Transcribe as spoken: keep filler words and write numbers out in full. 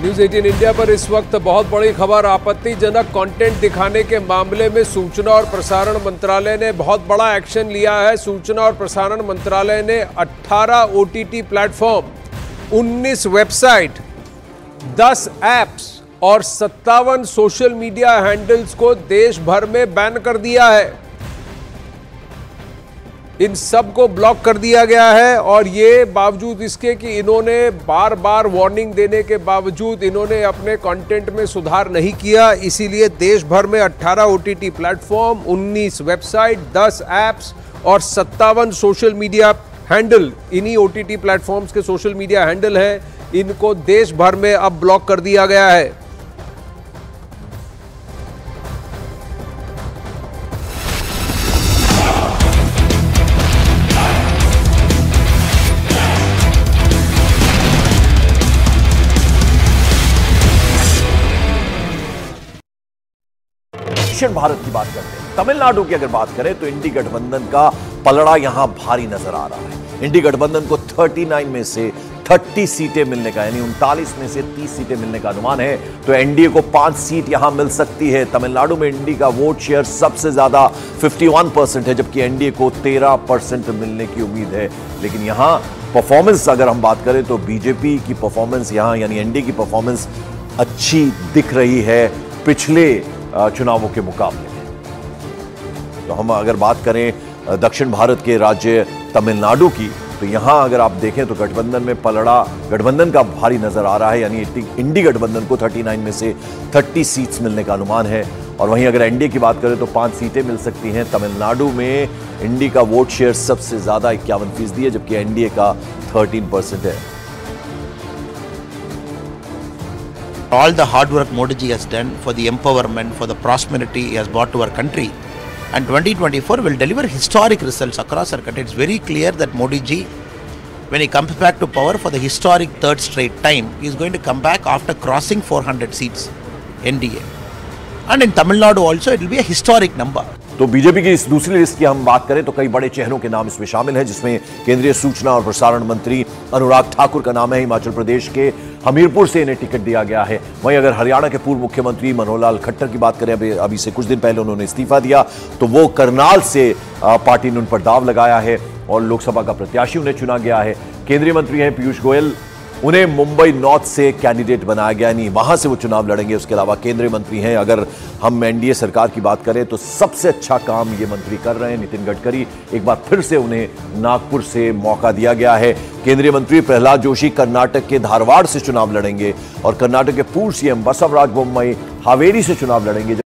News अठारह India पर इस वक्त बहुत बड़ी खबर, आपत्तिजनक कंटेंट दिखाने के मामले में सूचना और प्रसारण मंत्रालय ने बहुत बड़ा एक्शन लिया है। सूचना और प्रसारण मंत्रालय ने अठारह ओटीटी प्लेटफॉर्म, उन्नीस वेबसाइट, दस ऐप्स और सत्तावन सोशल मीडिया हैंडल्स को देश भर में बैन कर दिया है। इन सब को ब्लॉक कर दिया गया है और ये बावजूद इसके कि इन्होंने बार बार वार्निंग देने के बावजूद इन्होंने अपने कंटेंट में सुधार नहीं किया। इसीलिए देश भर में अठारह ओटीटी प्लेटफॉर्म, उन्नीस वेबसाइट, दस ऐप्स और सत्तावन सोशल मीडिया हैंडल, इन्हीं ओटीटी प्लेटफॉर्म्स के सोशल मीडिया हैंडल हैं, इनको देश भर में अब ब्लॉक कर दिया गया है। दक्षिण भारत की बात करते हैं, तमिलनाडु की अगर बात करें तो इंडी गठबंधन का पलड़ा यहां भारी नजर आ रहा है। इंडी गठबंधन को उनतालीस में से तीस सीटें मिलने का, यानी उनतालीस में से तीस सीटें मिलने का अनुमान है, तो एनडीए को पांच सीट यहां मिल सकती है। तमिलनाडु में एनडीए का वोट शेयर सबसे ज्यादा इक्यावन परसेंट है, जबकि एनडीए को तेरह परसेंट मिलने की उम्मीद है। लेकिन यहां परफॉर्मेंस अगर हम बात करें तो बीजेपी की परफॉर्मेंस यहां, यानी एनडीए की परफॉर्मेंस अच्छी दिख रही है पिछले चुनावों के मुकाबले में। तो हम अगर बात करें दक्षिण भारत के राज्य तमिलनाडु की, तो यहां अगर आप देखें तो गठबंधन में पलड़ा गठबंधन का भारी नजर आ रहा है, यानी इंडी गठबंधन को उनतालीस में से तीस सीट्स मिलने का अनुमान है। और वहीं अगर एनडीए की बात करें तो पांच सीटें मिल सकती हैं। तमिलनाडु में इंडी का वोट शेयर सबसे ज्यादा इक्यावन फीसदी है, जबकि एनडीए का तेरह परसेंट है। All the hard work Modi ji has done for the empowerment, for the prosperity he has brought to our country, and twenty twenty-four will deliver historic results across our country. It's very clear that Modi ji, when he comes back to power for the historic third straight time, he is going to come back after crossing four hundred seats N D A, and in Tamil Nadu also it will be a historic number. तो BJP की इस दूसरी list की हम बात करें तो कई बड़े चेहरों के नाम इसमें शामिल हैं, जिसमें केंद्रीय सूचना और प्रसारण मंत्री अनुराग ठाकुर का नाम है। हिमाचल प्रदेश के हमीरपुर से इन्हें टिकट दिया गया है। वहीं अगर हरियाणा के पूर्व मुख्यमंत्री मनोहर लाल खट्टर की बात करें, अभी अभी से कुछ दिन पहले उन्होंने इस्तीफा दिया, तो वो करनाल से पार्टी ने उन पर दाव लगाया है और लोकसभा का प्रत्याशी उन्हें चुना गया है। केंद्रीय मंत्री हैं पीयूष गोयल, उन्हें मुंबई नॉर्थ से कैंडिडेट बनाया गया, यानी वहां से वो चुनाव लड़ेंगे। उसके अलावा केंद्रीय मंत्री हैं, अगर हम एनडीए सरकार की बात करें तो सबसे अच्छा काम ये मंत्री कर रहे हैं। नितिन गडकरी, एक बार फिर से उन्हें नागपुर से मौका दिया गया है। केंद्रीय मंत्री प्रहलाद जोशी कर्नाटक के धारवाड़ से चुनाव लड़ेंगे और कर्नाटक के पूर्व सीएम बसवराज बोम्मई हावेरी से चुनाव लड़ेंगे।